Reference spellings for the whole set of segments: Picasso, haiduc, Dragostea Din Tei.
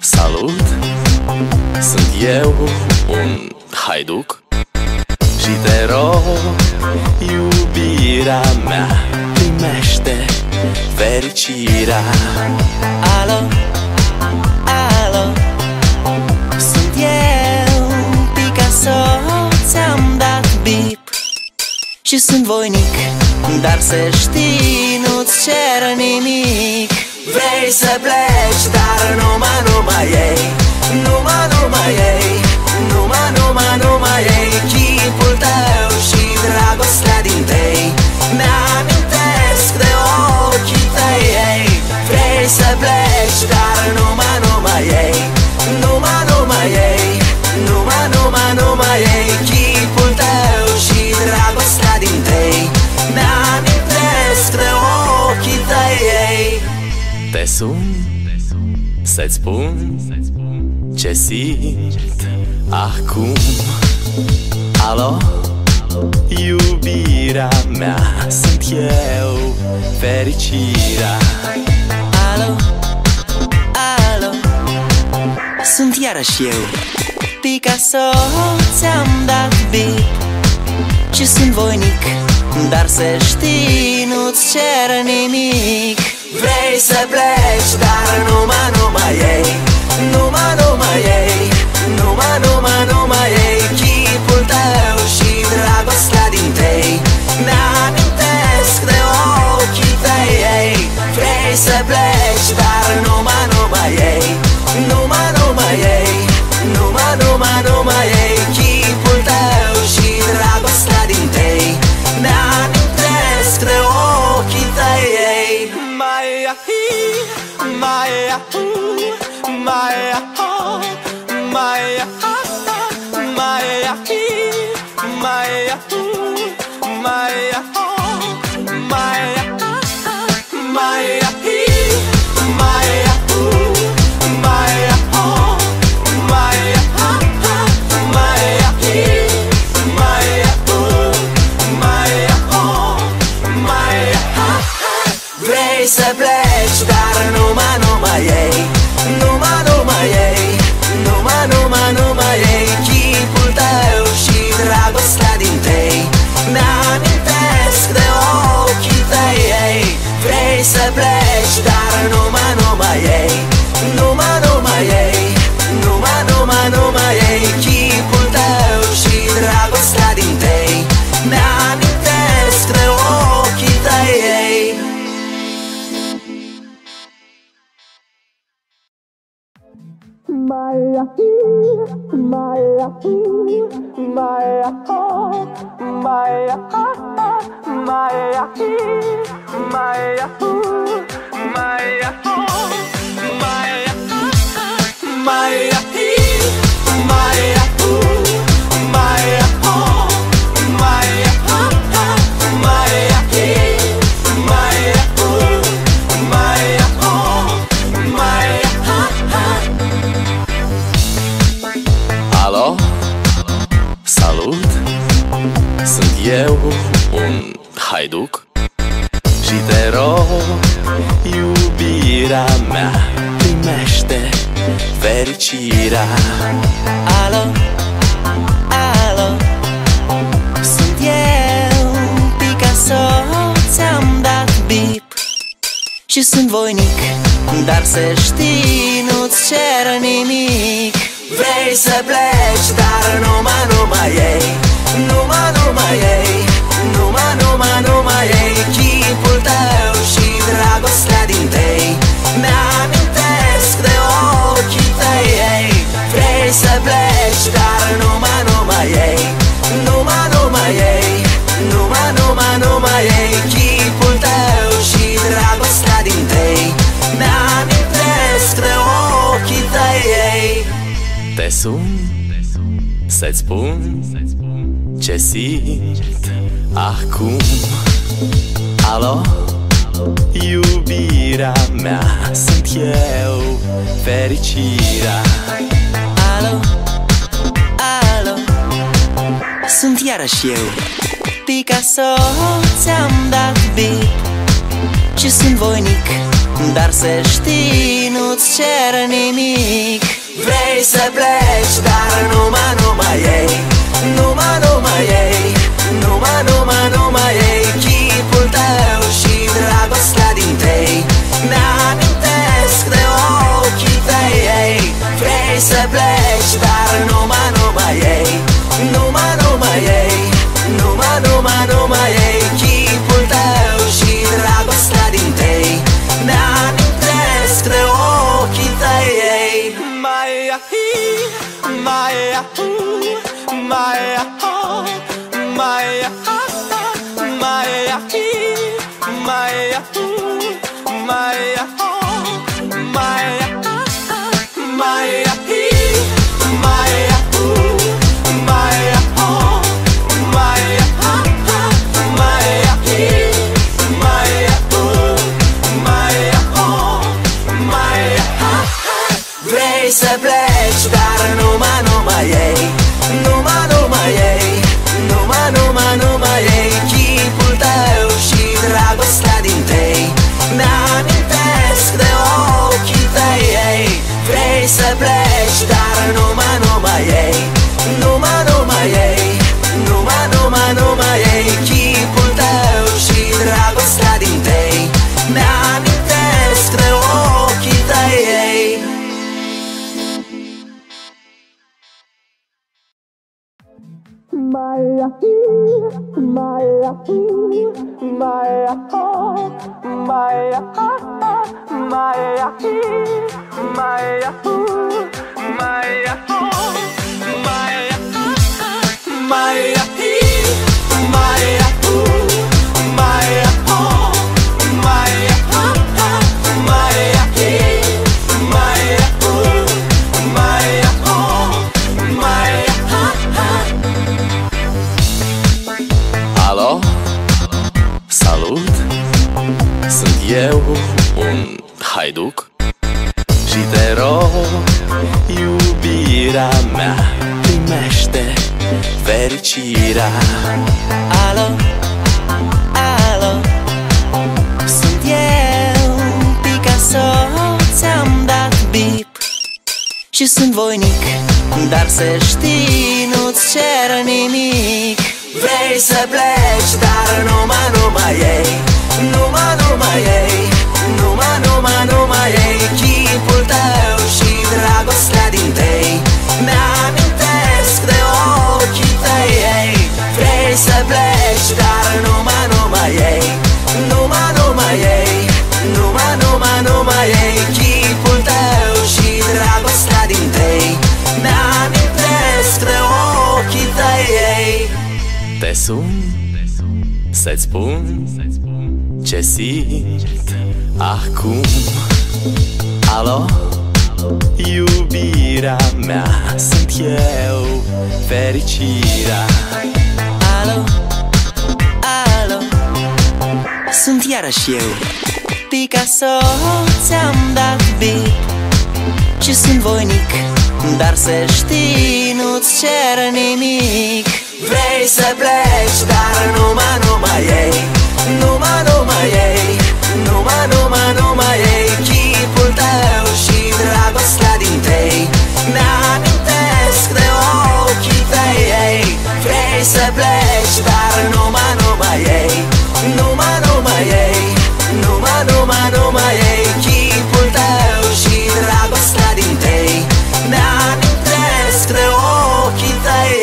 Salut! Sunt eu, un haiduc, și te rog, iubirea mea, primește fericirea. Alo, alo, sunt eu, Picasso, ți-am dat bip și sunt voinic, dar să știi, nu-ți cer nimic. Vrei să pleci, dar numai ei, numai ei, numai ei. Chipul tău și dragostea din tei mi-amintesc de ochii tăi ei. Vrei să pleci, dar numai ei, numai ei, numai ei. Chipul tău și dragostea din tei mi-amintesc de ochii tăi ei. Te sun să-ți spun ce simt acum. Alo, iubirea mea, sunt eu, fericirea. Alo, alo, sunt iarăși eu, Picasso, ți-am dat bip și sunt voinic, dar să știi, nu-ți cer nimic. Vrei să pleci, dar numai ei, numai ei, numai ei. Chipul tău și dragostea din tei mi-amintesc de ochii tăi ei. Vrei să pleci, dar numai ei, numai ei, numai ei. Chipul tău și dragostea din tei mi-amintesc de ochii tăi ei. Vrei să pleci, dar numai ei, numai ei, numai ei. Chipul tău și dragostea din tei mi-amintesc de ochii tăi ei. Vrei să pleci, dar numai ei, numai ei, numai ei. Chipul tău și dragostea din tei mi-amintesc de ochii tăi ei. Salut, sunt eu, un haiduc, și te rog, iubirea mea, primește fericirea. Alo, alo, sunt eu, Picasso, ți-am dat bip și sunt voinic, dar să știi, nu-ți cer nimic. Vrei să pleci, dar numai ei, numai ei, numai ei. Chipul tău și dragostea din tei mi-amintesc de ochii tăi ei. Vrei să pleci, dar numai ei, numai ei, numai ei. Chipul tău și dragostea sun, să-ți spun ce simt acum. Alo, iubirea mea, sunt eu, fericirea. Alo, alo, sunt iarăși eu, Picasso, ți-am dat beat și sunt voinic, dar să știi, nu-ți cer nimic. Vrei să pleci, dar numai ei, numai ei, numai ei. Chipul tău și dragostea din tei mi-amintesc de ochii tăi. Vrei să pleci, dar numai ei, numai ei, numai ei. Chipul tău și dragostea din tei mi-amintesc de ochii tăi. Vrei să pleci, dar numai ei, numai ei, numai ei. Chipul tău și dragostea din tei mi-amintesc de ochii tăi. Vrei să pleci, dar numai ei, numai ei, numai ei. Chipul tău și dragostea din tei mi-amintesc de ochii tăi. Eu un haiduc și te rog, iubirea mea, primește fericirea. Alo, alo, sunt eu, Picasso, ți-am dat bip și sunt voinic, dar să știi, nu-ți cer nimic. Vrei să pleci, dar numai ei, numai ei, numai ei. Chipul tău și dragostea din tei mi-amintesc de ochii tăi. Vrei să pleci, dar numai ei, numai ei, numai ei. Chipul tău și dragostea din tei mi-amintesc de ochii tăi. Te sun, să-ți spun ce simt acum. Alo, iubirea mea, sunt eu, fericirea. Alo, alo, sunt iarăși eu, Picasso, ți-am dat beat și sunt voinic, dar să știi, nu-ți cer nimic. Vrei să pleci, dar numai ei, numai ei, numai ei. Chipul tău și dragostea din tei mi-amintesc de ochii tăi. Vrei să pleci, dar numai ei, numai ei, numai ei. Chipul tău și dragostea din tei mi-amintesc de ochii tăi.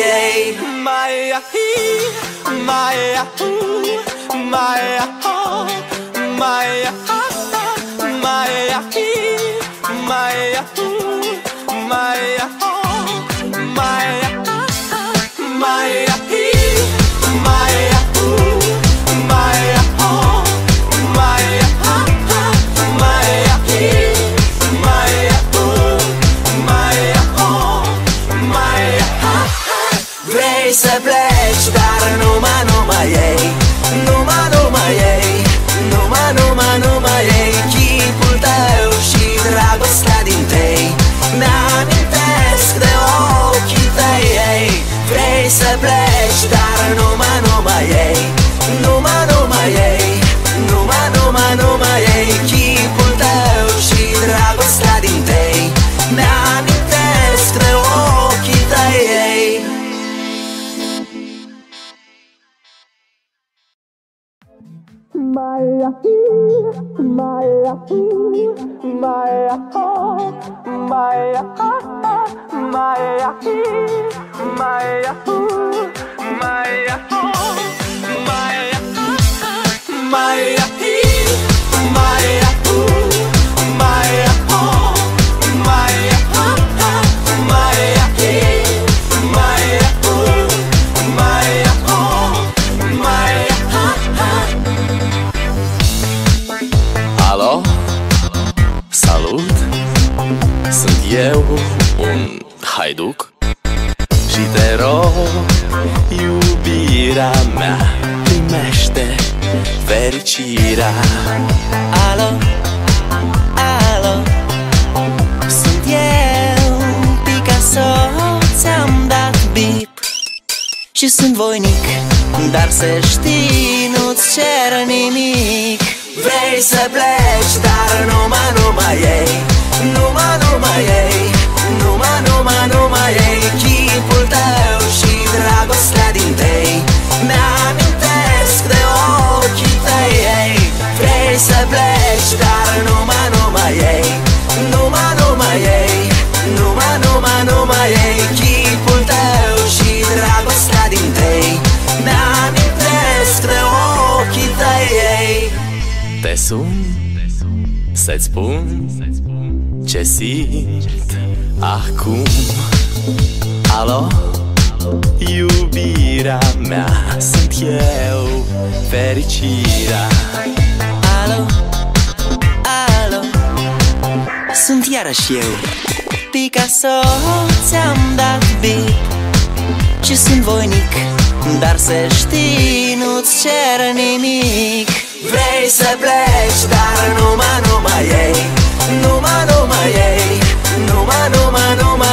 Eu un haiduc și te rog, iubirea mea, primește fericirea. Alo, alo, sunt eu, Picasso, ți-am dat bip și sunt voinic, dar să știi, nu-ți cer nimic. Vrei să pleci, dar numai ei, numai ei, numai ei. Chipul tău și dragostea din tei mi-amintesc de ochii tăi. Vrei să pleci, dar numai ei, numai ei, numai ei. Chipul tău și dragostea din tei mi-amintesc de ochii tăi. Te sun să-ți spun ce simt acum. Alo, iubirea mea, sunt eu, fericirea. Alo, alo, sunt iarăși eu, Picasso, ți-am dat bip și sunt voinic, dar să știi, nu-ți cer nimic. Vrei să pleci, dar numai ei, numai ei, numai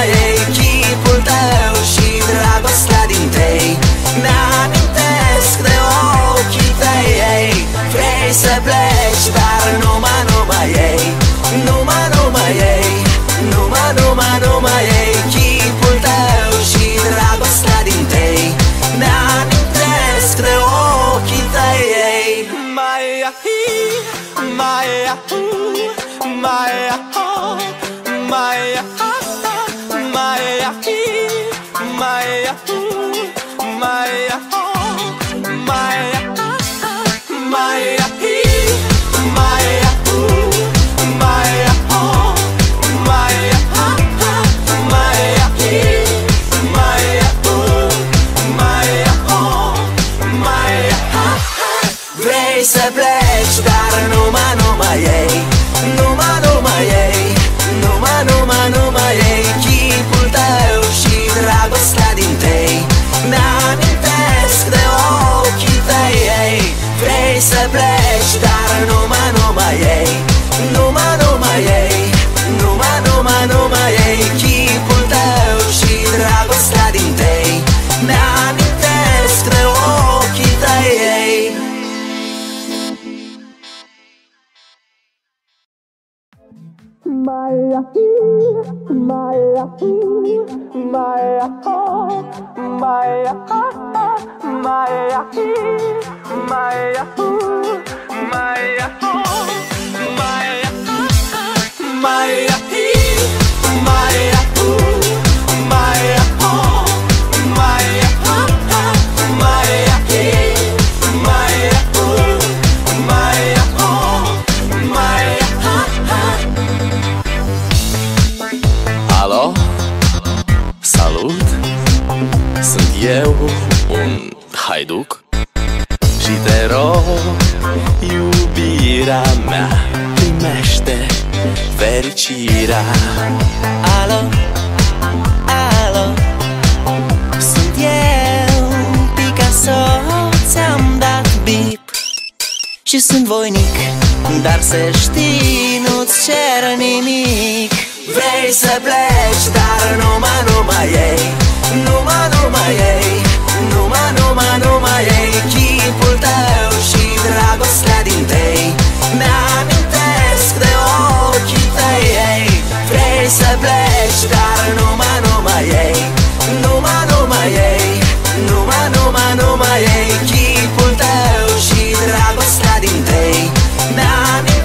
ei. Chipul tău și dragostea din tei mi-amintesc de ochii tăi. Vrei să pleci, dar numai ei, numai ei, numai ei. Chipul tău și dragostea din tei mi-amintesc de ochii tăi. Vrei să pleci, dar numai ei, numai ei, numai ei. Chipul tău și dragostea din tei mi-amintesc de ochii tăi. Vrei să pleci, dar numai ei, numai ei, numai ei. Chipul tău și dragostea din tei mi-amintesc de ochii tăi. Eu un haiduc și te rog, iubirea mea, primește fericirea. Alo, alo, sunt eu, Picasso, ți-am dat bip și sunt voinic, dar să știi, nu-ți cer nimic. Vrei să pleci, dar numai ei, numai ei, numai ei. Chipul tău și dragostea din tei mi-amintesc de ochii tăi. Vrei să pleci, dar numai ei, numai ei, numai ei. Chipul tău și dragostea din tei mi-amintesc.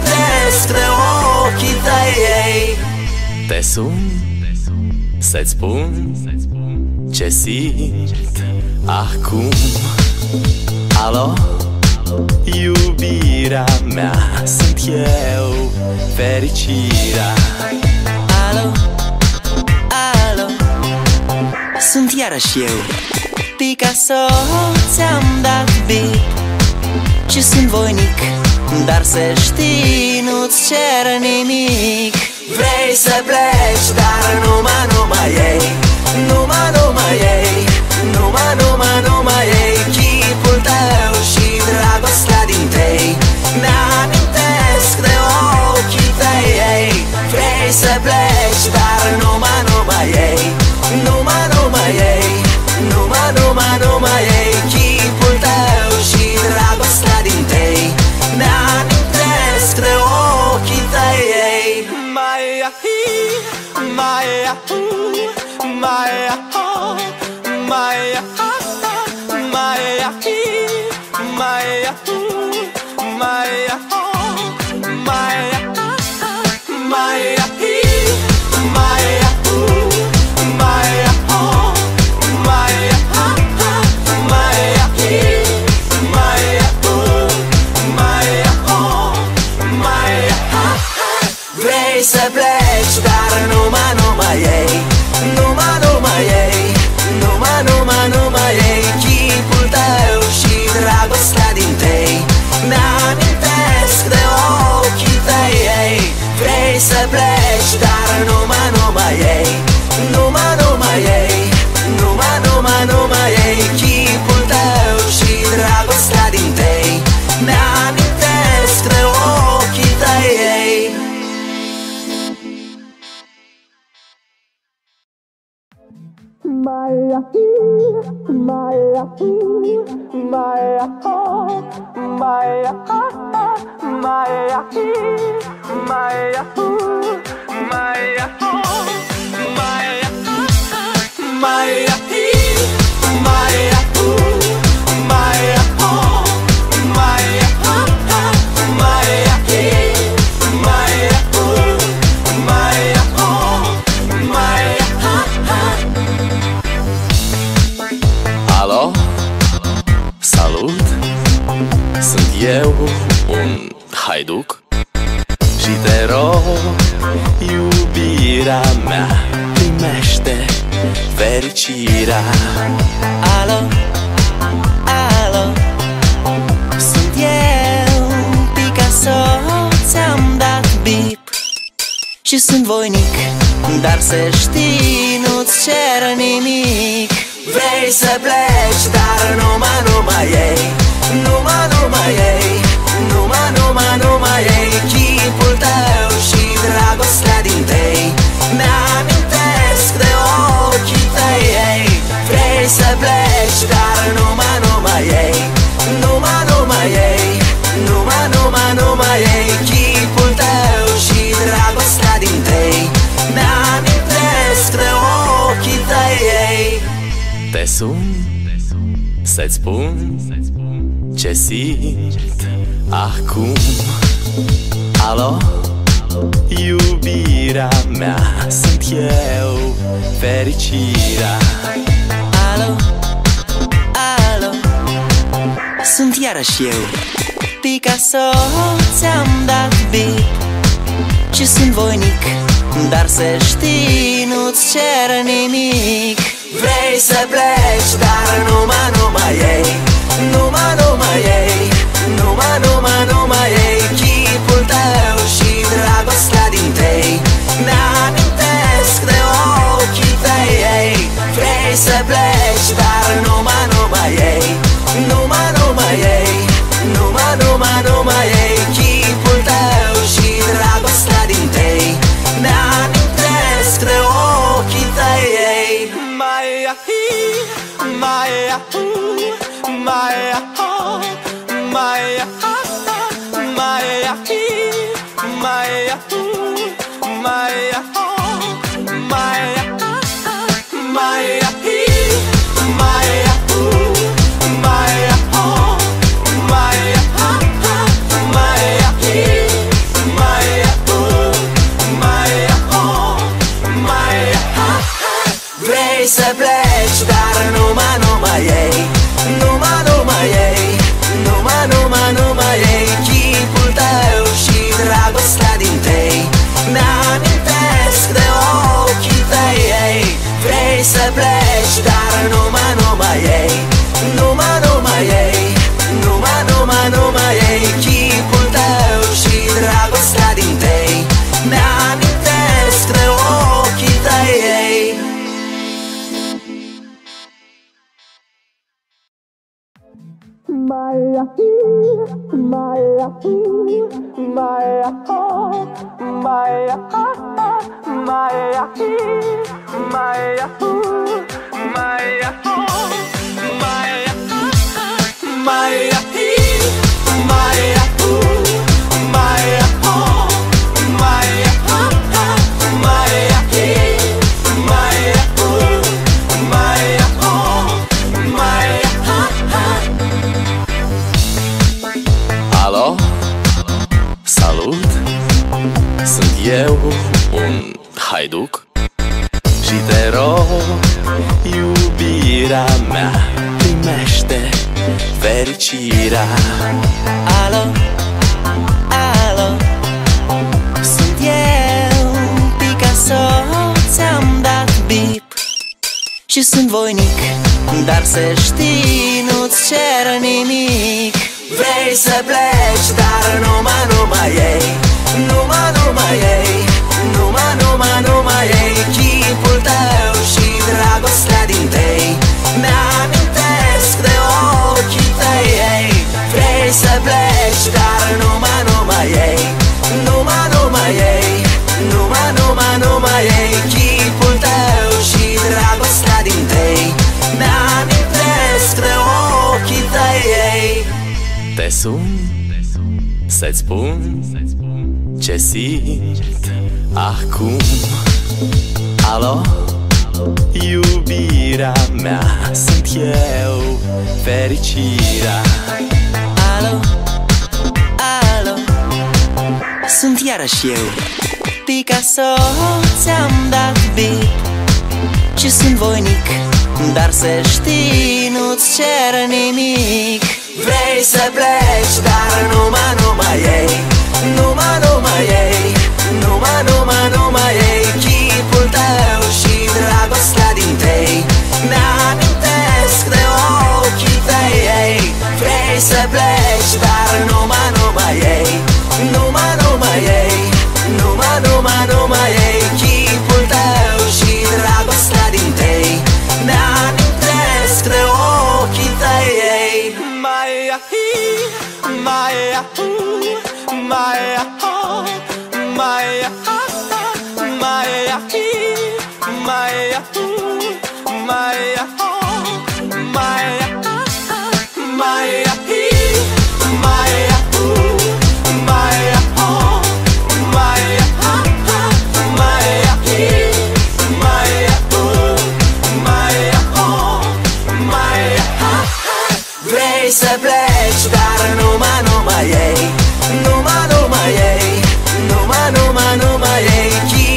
Te sun să-ți spun ce simt acum. Alo, iubirea mea, sunt eu, fericirea. Alo, alo, sunt iarăși eu, Picasso. Ți-am dat beat și sunt voinic, dar să știi, nu-ți cer nimic. Vrei să pleci, dar numai ei, numai ei, numai ei. Chipul tău și dragostea din tei ne amintesc de ochii tăi. Vrei să pleci, dar numai ei, numai ei, numai ei. Chipul tău și dragostea din tei ne amintesc de ochii tăi. Vrei să pleci, dar numai ei, numai ei, numai ei. Chipul tău și dragostea din tei ne amintesc de ochii tăi. Vrei să pleci, dar numai ei, numai ei, numai ei. Chipul tău și dragostea din tei ne amintesc de ochii tăi. Eu un haiduc și te rog, iubirea mea, primește fericirea. Alo, alo, sunt eu, Picasso. Ți-am dat bip și sunt voinic, dar să știi, nu-ți cer nimic. Vrei să pleci, dar numai ei, numai ei, numai ei. Chipul tău și dragostea din tei ne amintesc de ochii tăi. Vrei să pleci, dar numai ei, numai ei, numai ei. Chipul tău și dragostea din tei ne amintesc de ochii tăi. Te sun să-ți spun ce simt acum. Alo, iubirea mea, sunt eu, fericirea. Alo, alo, sunt iarăși eu, Picasso. Ți-am dat beat și sunt voinic, dar să știi, nu-ți cer nimic. Vrei să pleci, dar numai ei, numai ei, numai ei. Chipul tău și dragostea din tei ne amintesc de ochii tăi. Vrei să pleci, dar numai ei, numai ei, numai ei. Chipul tău și dragostea din tei ne amintesc de ochii tăi. My Eu un haiduc și te rog, iubirea mea, primește fericirea. Alo, alo, sunt eu, Picasso, ți-am dat bip și sunt voinic, dar să știi, nu-ți cer nimic. Vrei să pleci, dar numai ei, numai ei, numai ei. Chipul tău și dragostea din tei mi-amintesc de ochii tăi. Vrei să pleci, dar numai ei, numai ei, numai ei. Chipul tău și dragostea din tei mi-amintesc de ochii tăi. Te sun să-ți spun ce simt acum. Alo, iubirea mea, sunt eu, fericirea. Alo, alo, sunt iarăși eu, Picasso, ți-am dat bip și sunt voinic, dar să știi, nu-ți cer nimic. Vrei să pleci, dar numai ei, numai ei, numai ei. Chipul tău și dragostea din tei mi-amintesc de ochii tăi. Vrei să pleci, dar numai ei, numai ei, numai ei. Chipul tău și dragostea din tei mi-amintesc de ochii tăi. Vrei să pleci, dar numai ei, numai ei, numai ei.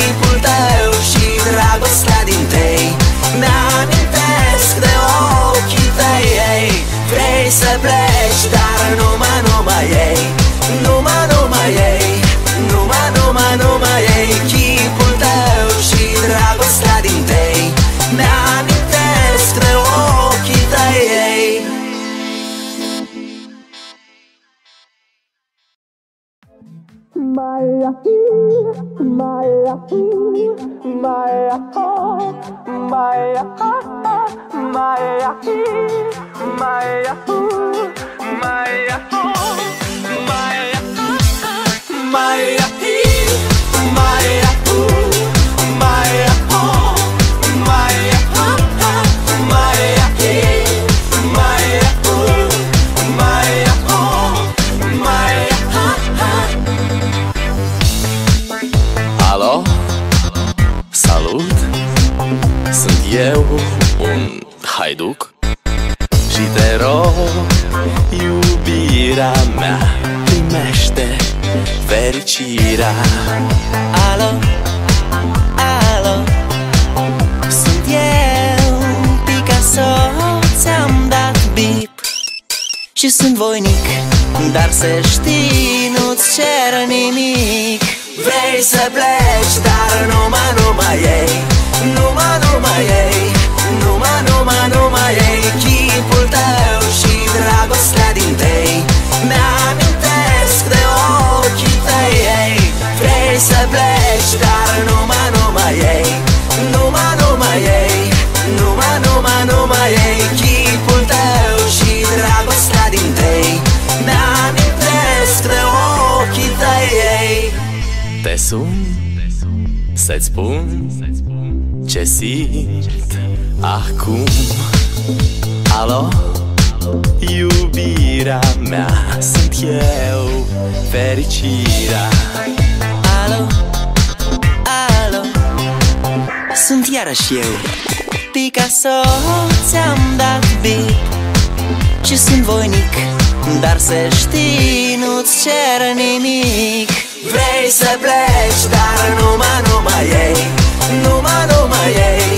Chipul tău și dragostea din tei mi-amintesc de ochii tăi. Vrei să pleci, dar numai ei, numai ei, numai ei. Chipul tău și dragostea din tei mi-amintesc de ochii tăi. Eu un haiduc și te rog, iubirea mea, primește fericirea. Alo, alo, sunt eu, Picasso, ți-am dat bip și sunt voinic, dar să știi, nu-ți cer nimic. Vrei să pleci, dar numai ei, numai ei, numai ei. Chipul tău și dragostea din tei mi-amintesc de ochii tăi. Vrei să pleci, dar numai ei, numai ei, numai ei. Chipul tău și dragostea din tei mi-amintesc Te sun să-ți spun ce simt acum. Alo, iubirea mea, sunt eu, fericirea. Alo, alo, sunt iarăși eu, Picasso, ți-am dat beat și sunt voinic, dar să știi, nu-ți cer nimic. Vrei să pleci, dar numai ei, numai ei,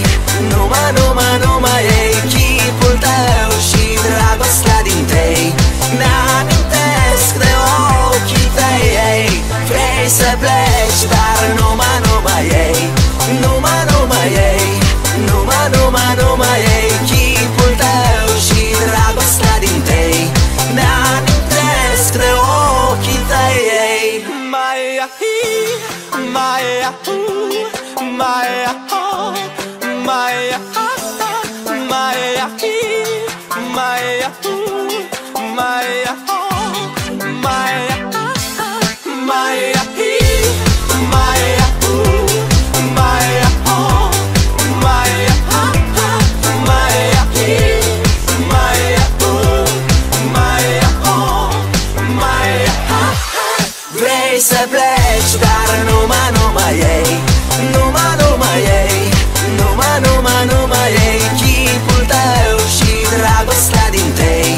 numai ei. Chipul tău și dragostea din tei mi-amintesc de ochii tăi ei. Vrei să pleci, dar numai ei, numai ei, numai ei. Chipul tău și dragostea din tei mi-amintesc de ochii tăi ei. Vrei să pleci, dar numai ei, numai ei, numai ei. Chipul tău și dragostea din tei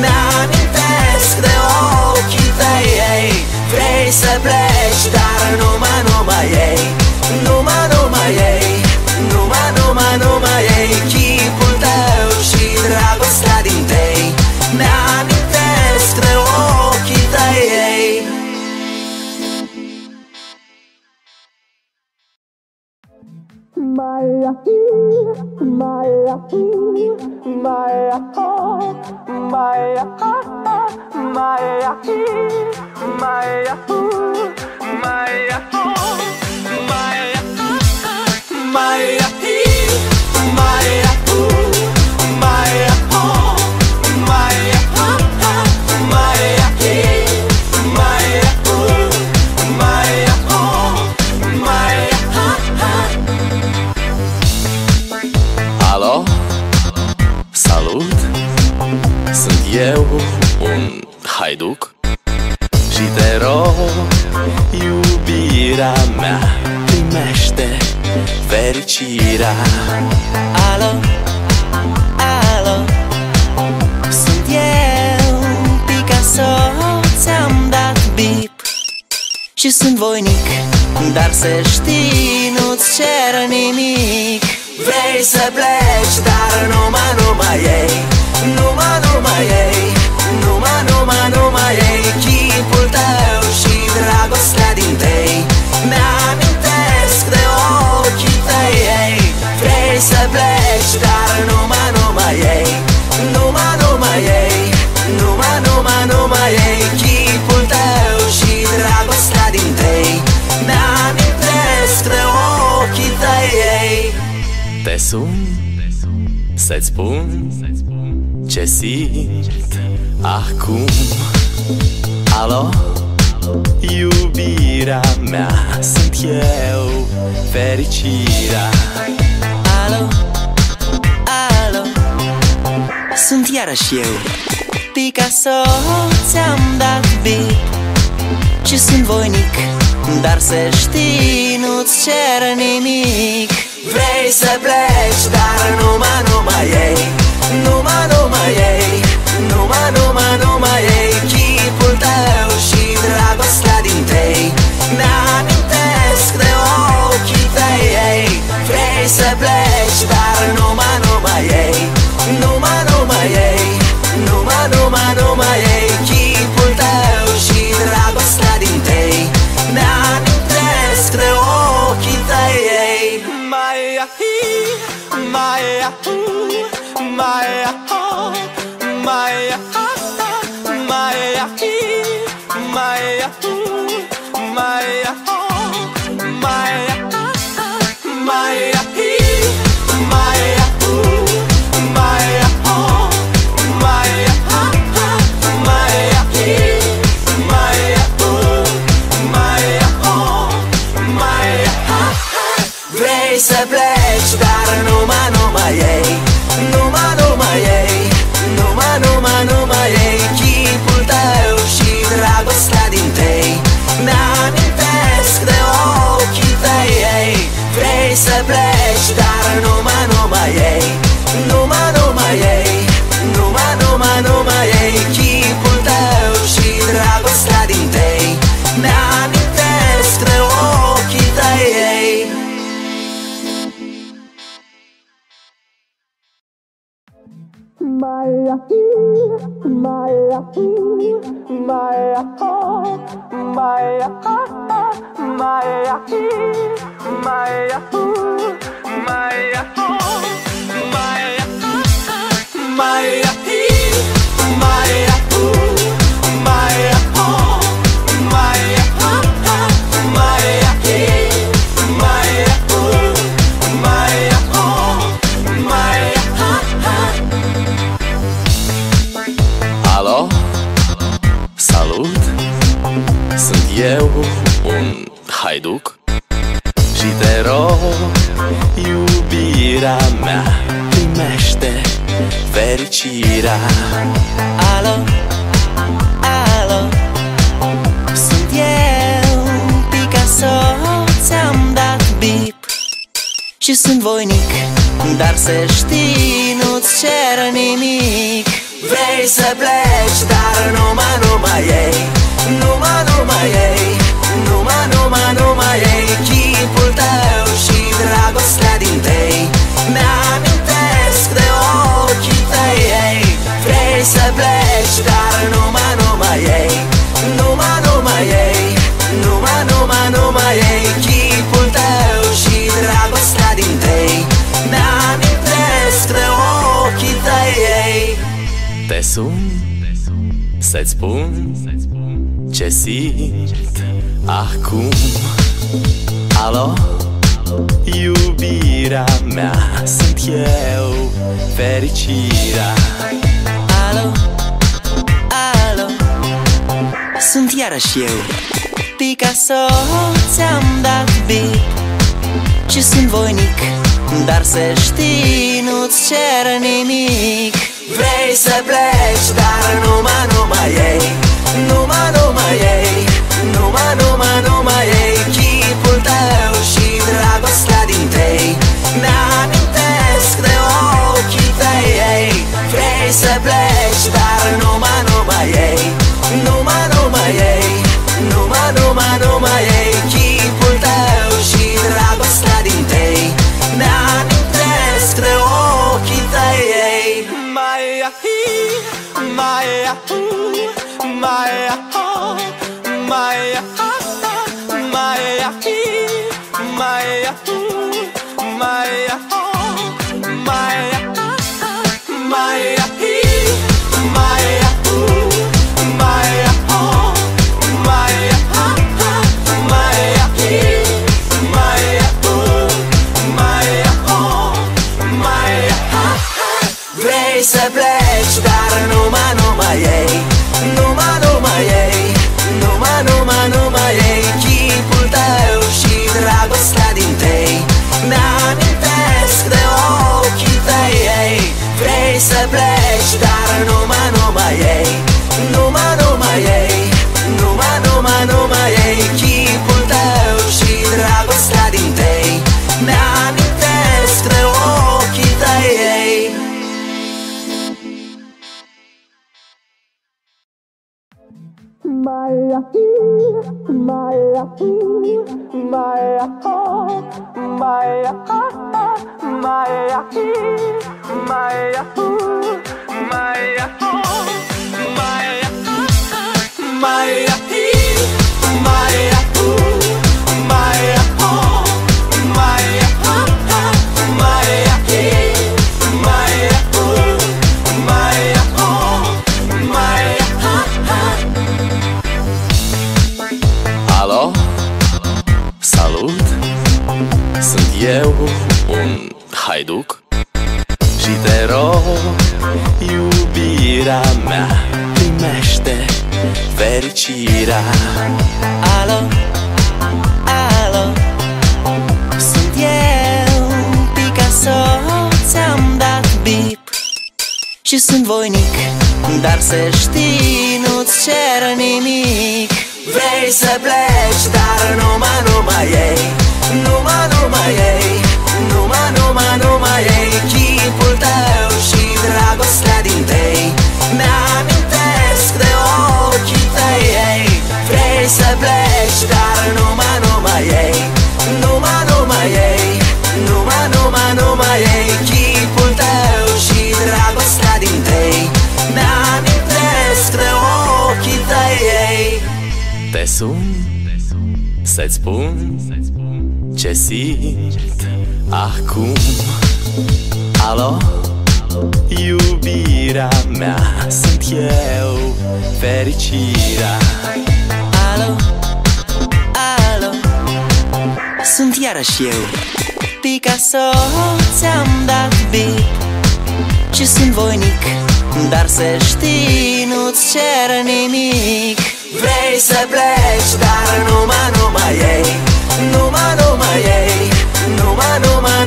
mi-amintesc de ochii tăi ei. Vrei să pleci, dar numai ei, numai ei, numai ei. Chipul tău și dragostea din tei mi-amintesc de ochii tăi ei. Eu un haiduc și te rog, iubirea mea, primește fericirea. Alo, alo, sunt eu, Picasso, ți-am dat bip și sunt voinic, dar să știi, nu-ți cer nimic. Vrei să pleci, dar numai ei, numai ei, numai ei. Chipul tău și dragostea din tei mi-amintesc de ochii tăi ei. Vrei să pleci, dar numai ei, numai ei, numai ei. Chipul tău și dragostea din tei mi-amintesc de ochii tăi ei. Te sun să-ți spun ce simt acum. Alo, iubirea mea, sunt eu, fericirea. Alo, alo, sunt iarăși eu, Picasso, ți-am dat beat și sunt voinic, dar să știi, nu-ți cer nimic. Vrei să pleci, dar numai ei, numai ei, numai ei. Chipul tău și dragostea din tei mi-amintesc de ochii tăi ei. Vrei să pleci, dar numai ei, numai ei, numai ei. Chipul tău și dragostea din tei mi-amintesc de ochii tăi ei. Eu un haiduc și te rog, iubirea mea, primește fericirea. Alo, alo, sunt eu, Picasso, ți-am dat bip și sunt voinic, dar să știi, nu-ți cer nimic. Vrei să pleci, dar numai ei, numai ei, numai ei. Chipul tău și dragostea din tei mi-amintesc de ochii tăi. Vrei să pleci, dar numai ei, numai ei, numai ei. Chipul tău și dragostea din tei mi-amintesc de ochii tăi. Te sun să-ți spun ce simt acum. Alo, iubirea mea, sunt eu, fericirea. Alo, alo, sunt iarăși eu, Picasso, ți-am dat bip și sunt voinic, dar să știi, nu-ți cer nimic. Vrei să pleci, dar numai ei, numai ei, numai ei. Chipul tău și dragostea din tei mi-amintesc de ochii tăi. Vrei să pleci, dar numai ei, numai ei, numai ei. Chipul tău și dragostea din tei mi-amintesc de ochii tăi. Vrei să pleci, dar numai ei, numai ei, numai ei. Chipul tău și dragostea din tei mi-amintesc de ochii tăi. Vrei să pleci, dar numai ei, numai ei, numai ei. Chipul tău și dragostea din tei mi-amintesc de ochii tăi. Eu un haiduc și te rog, iubirea mea, primește fericirea. Alo, alo, sunt eu, Picasso, ți-am dat bip și sunt voinic, dar să știi, nu-ți cer nimic. Vrei să pleci, dar numai ei, numai ei, numai ei. Chipul tău și dragostea din tei mi-amintesc de ochii tăi. Vrei să pleci, dar numai ei, numai ei, numai ei. Chipul tău și dragostea din tei Să-ți spun ce simt acum. Alo, iubirea mea, sunt eu, fericirea. Alo, alo, sunt iarăși eu, Picasso, ți-am dat beat și sunt voinic, dar să știi, nu-ți cer nimic. Vrei să pleci, dar numai ei, numai ei,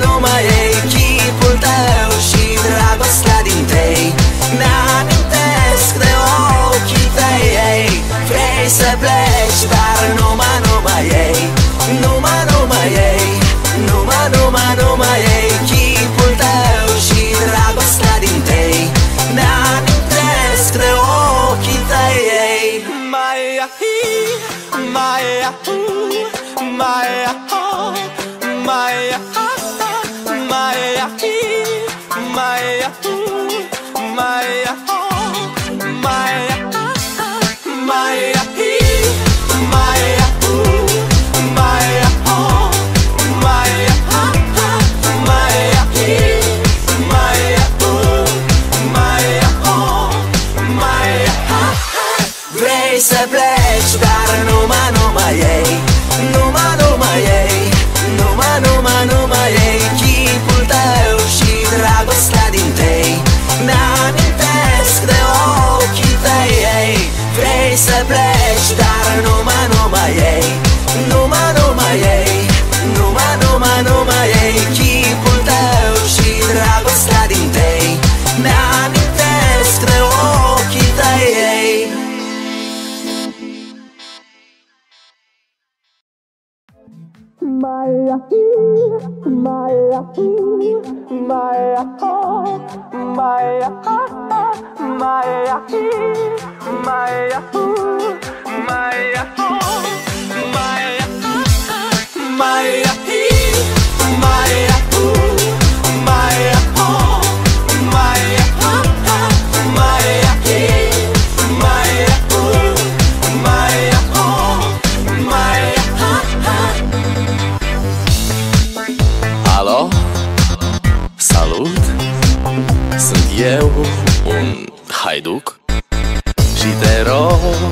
numai ei. Chipul tău și dragostea din tei mi-amintesc de ochii tăi ei. Vrei să pleci, dar numai ei, numai ei, numai ei. Chipul tău și dragostea din tei mi-amintesc de ochii tăi ei. Vrei să pleci, dar numai ei, numai ei, numai ei. Chipul tău și dragostea din tei mi-amintesc de ochii tăi ei. Vrei să pleci, dar numai ei, numai ei, numai ei. Chipul tău și dragostea din tei mi-amintesc de ochii tăi ei. Eu un haiduc și te rog,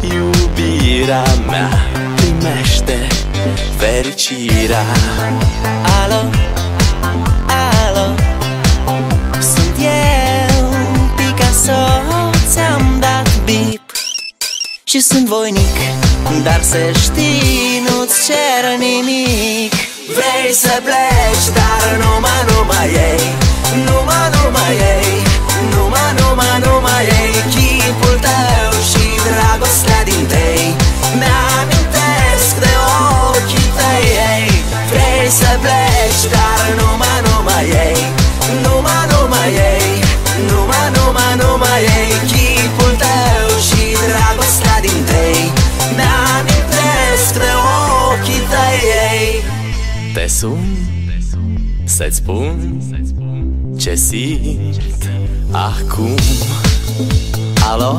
iubirea mea, primește fericirea. Alo, alo, sunt eu, Picasso, ți-am dat bip și sunt voinic, dar să știi, nu-ți cer nimic. Vrei să pleci, dar numai ei, numai ei, numai ei. Chipul tău și dragostea din tei mi-amintesc de ochii tăi ei. Vrei să pleci, dar numai ei, numai ei, numai ei. Chipul tău și dragostea din tei mi-amintesc de ochii tăi ei. Te sun să-ți spun ce simt acum. Alo,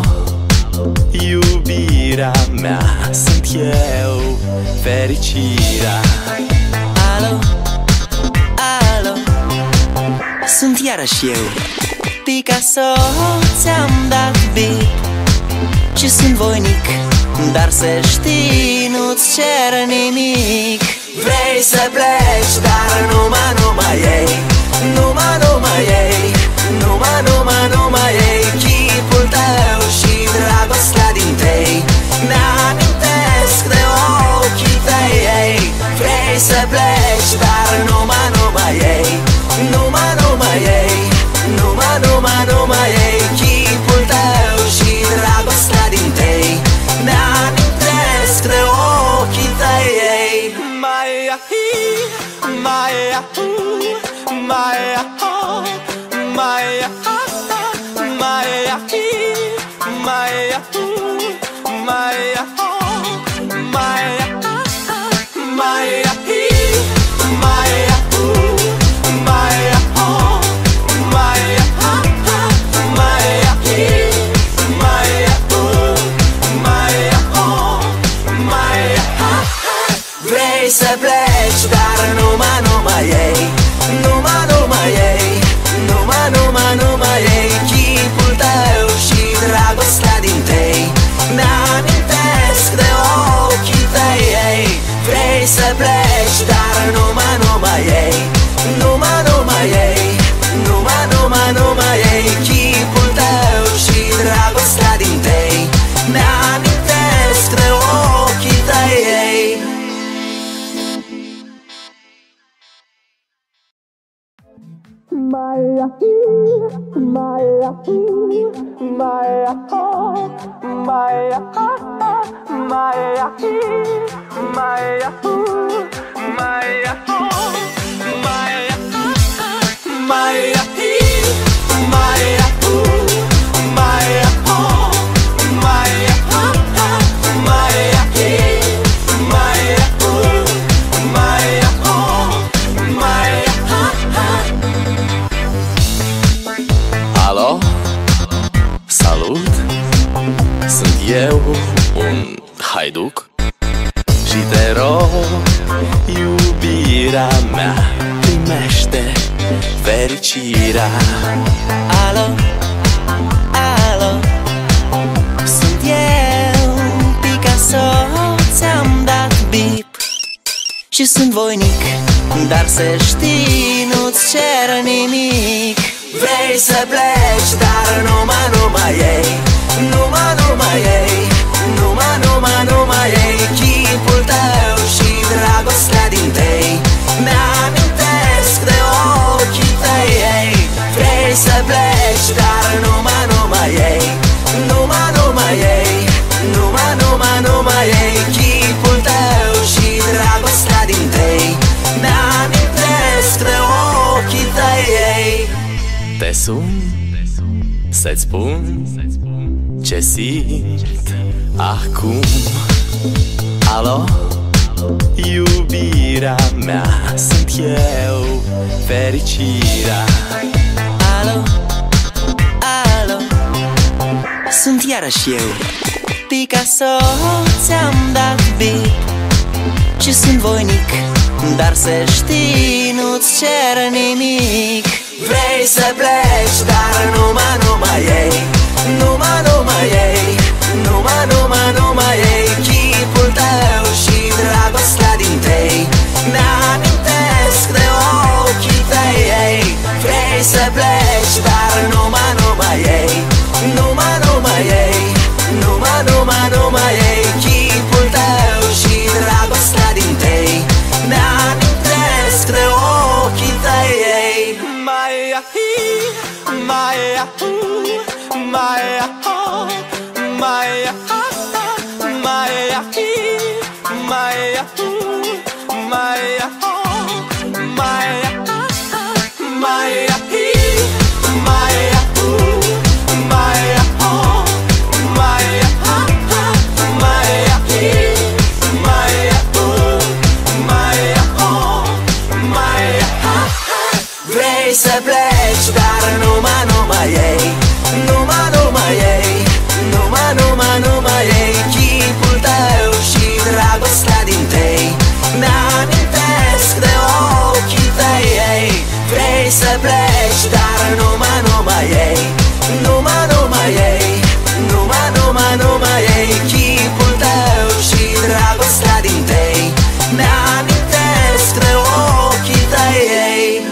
iubirea mea, sunt eu, fericirea. Alo, alo, sunt iarăși eu, Picasso, ți-am dat beat și sunt voinic, dar să știi, nu-ți cer nimic. Vrei să pleci, dar numai ei, numai ei, numai ei. Chipul tău și dragostea din tei mi-amintesc de ochii tăi ei. Vrei să pleci, dar numai ei, numai ei, numai ei. Chipul tău și dragostea din tei mi-amintesc de ochii tăi ei. vrei să pleci, dar numai ei, numai ei, numai ei. Chipul tău și dragostea din tei mi-amintesc de ochii tăi ei. Vrei să pleci, dar numai ei, numai ei, numai ei. Chipul tău și dragostea din tei mi-amintesc de ochii tăi ei. Eu un haiduc și te rog, iubirea mea, primește fericirea. Alo, alo, sunt eu, Picasso, ți-am dat bip și sunt voinic, dar să știi, nu-ți cer nimic. Vrei să pleci, dar numai ei, numai ei, numai ei. Chipul tău și dragostea din tei mi-amintesc de ochii tăi ei. Vrei să pleci, dar numai ei, numai ei, numai ei. Chipul tău și dragostea din tei mi-amintesc de ochii tăi ei. Te sun să-ți spun ce simt acum. Alo, iubirea mea, sunt eu, fericirea. Alo, alo, sunt iarăși eu, Picasso, ți-am dat bip și sunt voinic, dar să știi, nu-ți cer nimic. Vrei să pleci, dar numai ei, numai ei, numai ei. Chipul tău și dragostea din tei mi-amintesc de ochii tăi ei. Vrei să pleci, dar numai ei, numai ei, numai ei. Chipul tău și dragostea din tei mi-amintesc de ochii tăi ei. Vrei să pleci, dar numai ei, numai ei, numai ei. Chipul tău și dragostea din tei mi-amintesc de ochii tăi ei. Vrei să pleci, dar numai ei, numai ei, numai ei. Chipul tău și dragostea din tei mi-amintesc de ochii tăi ei.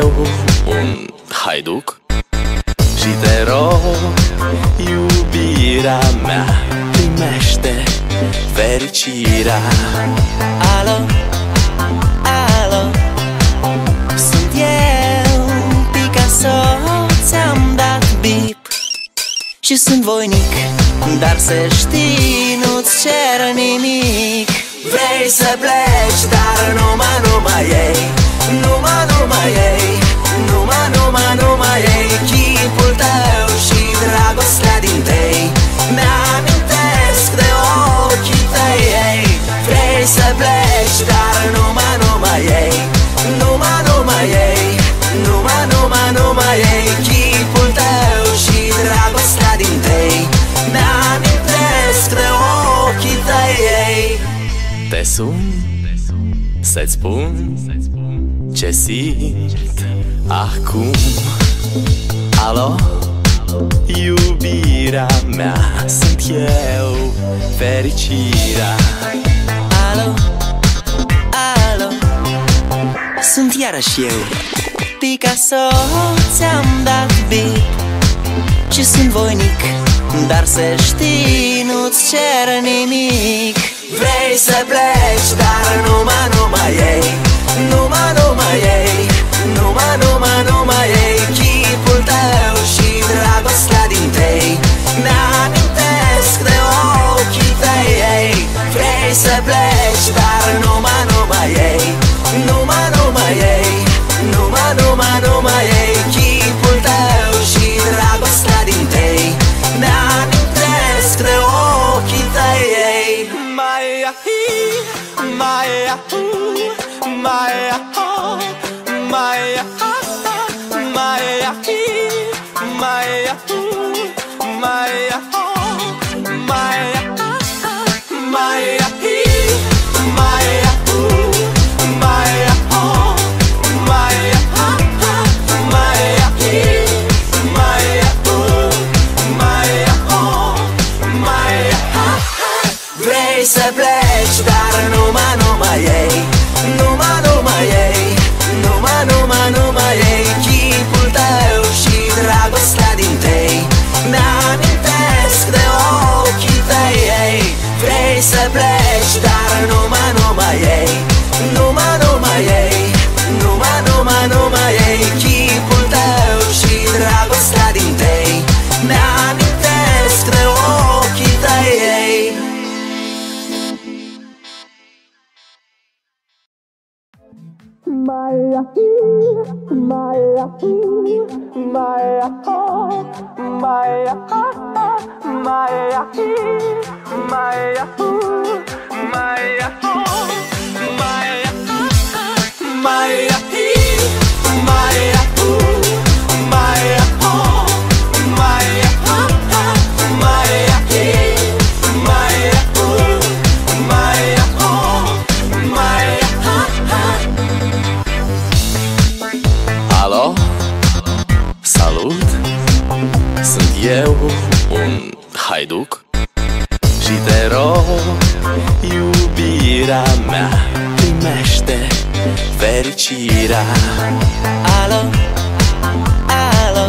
Eu un haiduc și te rog, iubirea mea, primește fericirea. Alo, alo, sunt eu, și sunt voinic, dar să știi, nu-ți cer nimic. Vrei să pleci, dar numai ei, numai ei, numai ei. Chipul tău și dragostea din tei mi-amintesc de ochii tăi. Vrei să pleci, dar numai ei, numai ei, numai ei. Chipul tău și dragostea din tei mi-amintesc de ochii tăi. Te sun să-ți spun ce simt acum. Alo, iubirea mea, sunt eu, fericirea. Alo, alo, sunt iarăși eu, Picasso, ți-am dat beat și sunt voinic, dar să știi, nu-ți cer nimic. Vrei să pleci, dar numai ei, numai ei, numai ei. Chipul tău și dragostea din tei mi-amintesc de ochii tăi. Vrei să pleci, dar numai ei, numai ei, numai ei. Chipul tău și dragostea din tei mi-amintesc de ochii tăi. Vrei să pleci, dar numai ei, numai ei, numai ei. Chipul tău și dragostea din tei mi-amintesc de ochii tăi. Vrei să pleci, dar numai ei, numai ei, numai ei. Chipul tău și dragostea din tei mi-amintesc de ochii tăi. Eu un haiduc și te rog, iubirea mea, primește fericirea. Alo, alo,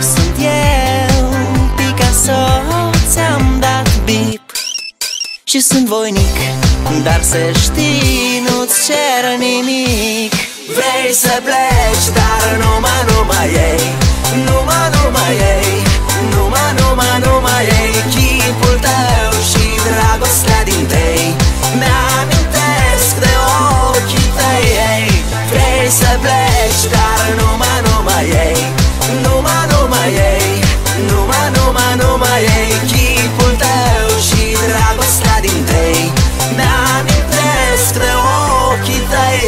sunt eu, Picasso, ți-am dat bip și sunt voinic, dar să știi, nu-ți cer nimic. Vrei să pleci, dar numai ei, numai ei, numai ei. Chipul tău și dragostea din tei mi-amintesc de ochii tăi. Vrei să pleci, dar numai ei, numai ei, numai ei. Chipul tău și dragostea din tei mi-amintesc de ochii tăi.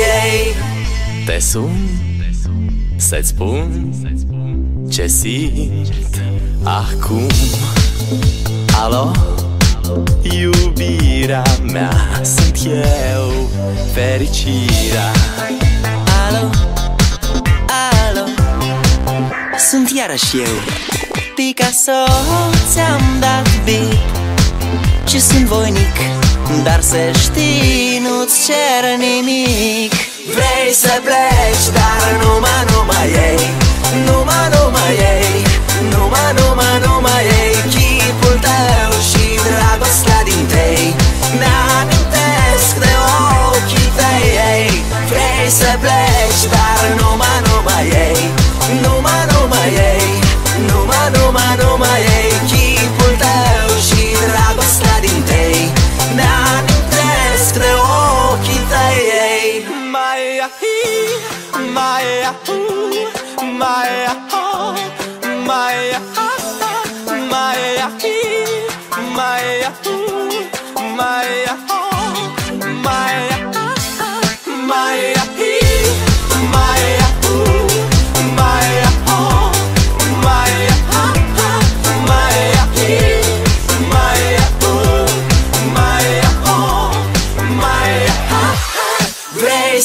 Te sun să-ți spun ce simt acum. Alo, iubirea mea, sunt eu, fericirea. Alo, alo, sunt iarăși eu, Picasso, ți-am dat beat și sunt voinic, dar să știi, nu-ți cer nimic. Vrei să pleci, dar numai ei, numai ei, numai ei. Chipul tău și dragostea din tei mi-amintesc de ochii tăi. Vrei să pleci, dar numai ei, numai ei, numai ei.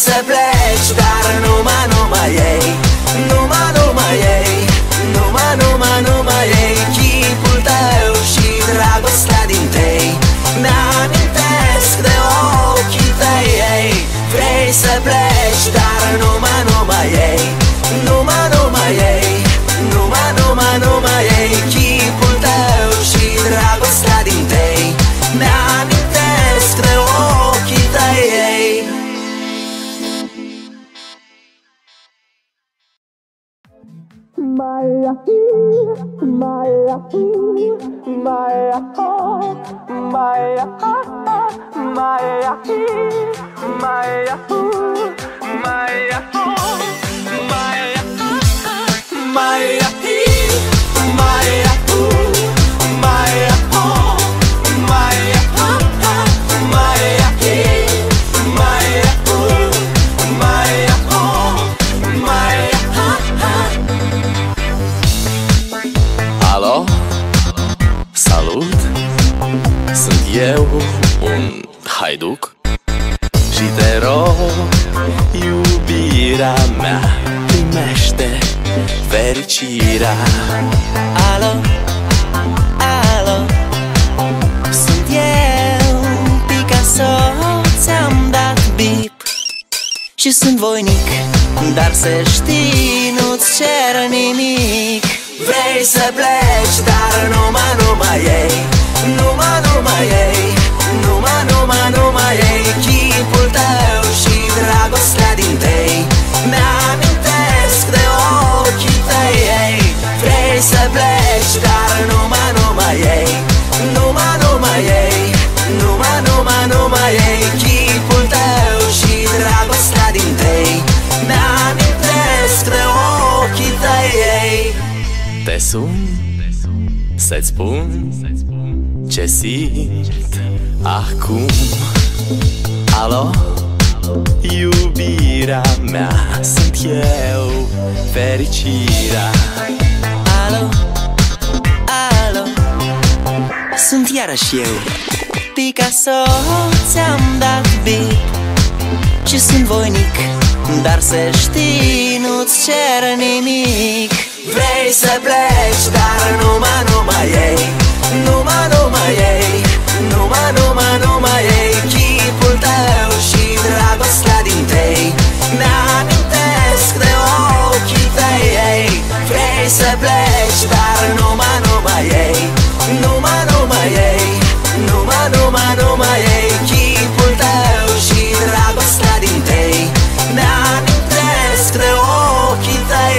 Să pleci, dar numai ei, numai ei, numai ei. Chipul tău și dragostea din tei mi-amintesc de ochii tăi. Vrei să pleci, dar numai ei, numai ei, numai ei. Chipul tău și dragostea din tei mi-amintesc de ochii tăi. Eu un haiduc și te rog, iubirea mea, primește fericirea. Alo, alo, sunt eu, Picasso, ți-am dat bip și sunt voinic, dar să știi, nu-ți cer nimic. Vrei să pleci, dar numai ei, numai ei, numai ei. Chipul tău și dragostea din tei mi-amintesc de ochii tăi. Vrei să pleci, dar numai ei, numai ei, numai ei. Chipul tău și dragostea din tei mi-amintesc de ochii tăi. Te sun să-ți spun ce simt acum. Alo, iubirea mea, sunt eu, fericirea. Alo, alo, sunt iarăși eu, Picasso, ți-am dat bip și sunt voinic, dar să știi, nu-ți cer nimic. Vrei să pleci, dar numai ei, numai ei, numai ei. Chipul tău și dragostea din tei mi-amintesc de ochii tăi. Vrei să pleci, dar numai ei, numai ei, numai ei. Chipul tău și dragostea din tei mi-amintesc de ochii tăi.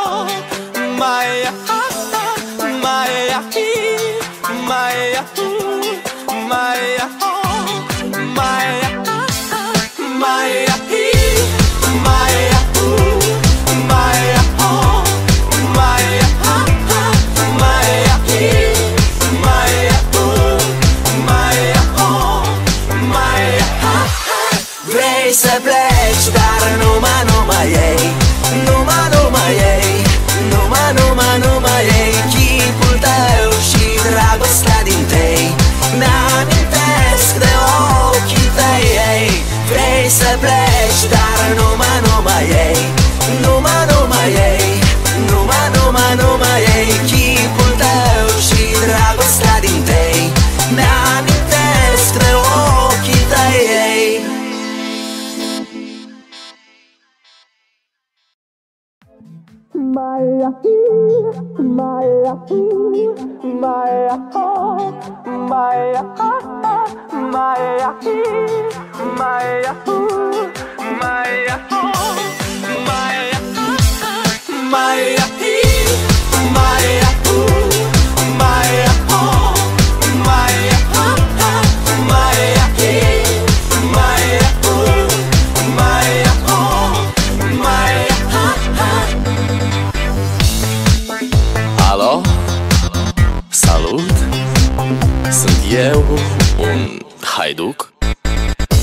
Vrei să pleci, dar numai ei, numai ei, numai ei. Chipul tău și dragostea din tei mi-amintesc de ochii tăi. Vrei să pleci, dar numai ei, numai ei, numai ei. Chipul tău și dragostea din tei mi-amintesc de ochii tăi.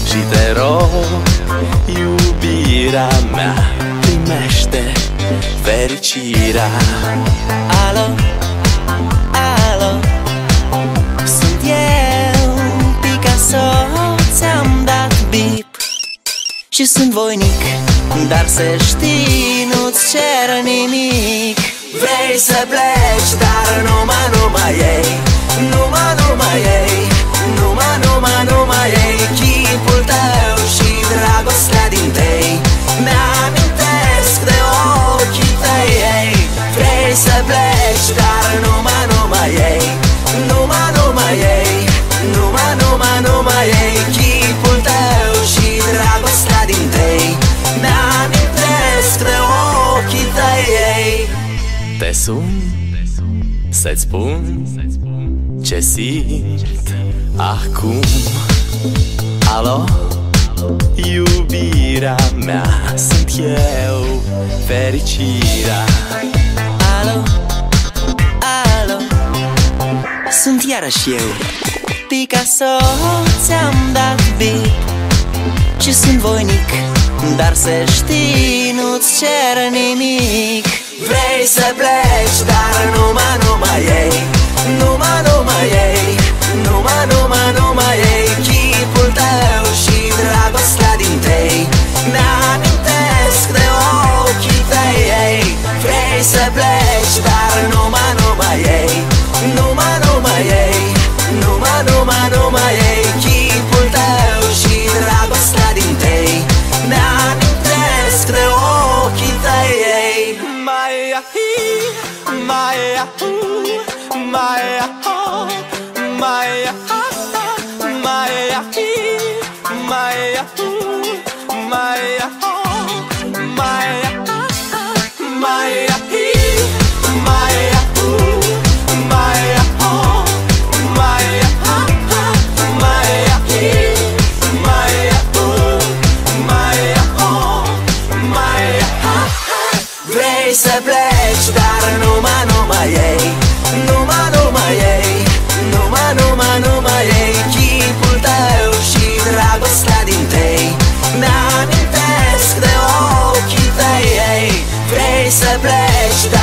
Și te rog, iubirea mea, primește fericirea. Alo, alo, sunt eu, Picasso, ți-am dat bip și sunt voinic, dar să știi, nu-ți cer nimic. Vrei să pleci, dar numai ei, numai ei, numai ei. Chipul tău și dragostea din tei mi-amintesc de ochii tăi. Vrei să pleci, dar numai ei, numai ei, numai ei. Chipul tău și dragostea din tei mi-amintesc de ochii tăi. Te sun să-ți spun ce simt acum. Alo, iubirea mea, sunt eu, fericirea. Alo, alo, sunt iarăși eu, Picasso, ți-am dat bip și sunt voinic, dar să știi, nu-ți cer nimic. Vrei să pleci, dar numai ei, numai ei, numai ei. Chipul tău și dragostea din tei mi-amintesc de ochii tăi. Vrei să pleci, dar numai ei, numai ei, numai ei. Chipul tău și dragostea din tei mi-amintesc de ochii tăi. Vrei să pleci, dar numai ei, numai ei, numai ei. Chipul tău și dragostea din tei mi-amintesc de ochii tăi. Vrei să pleci,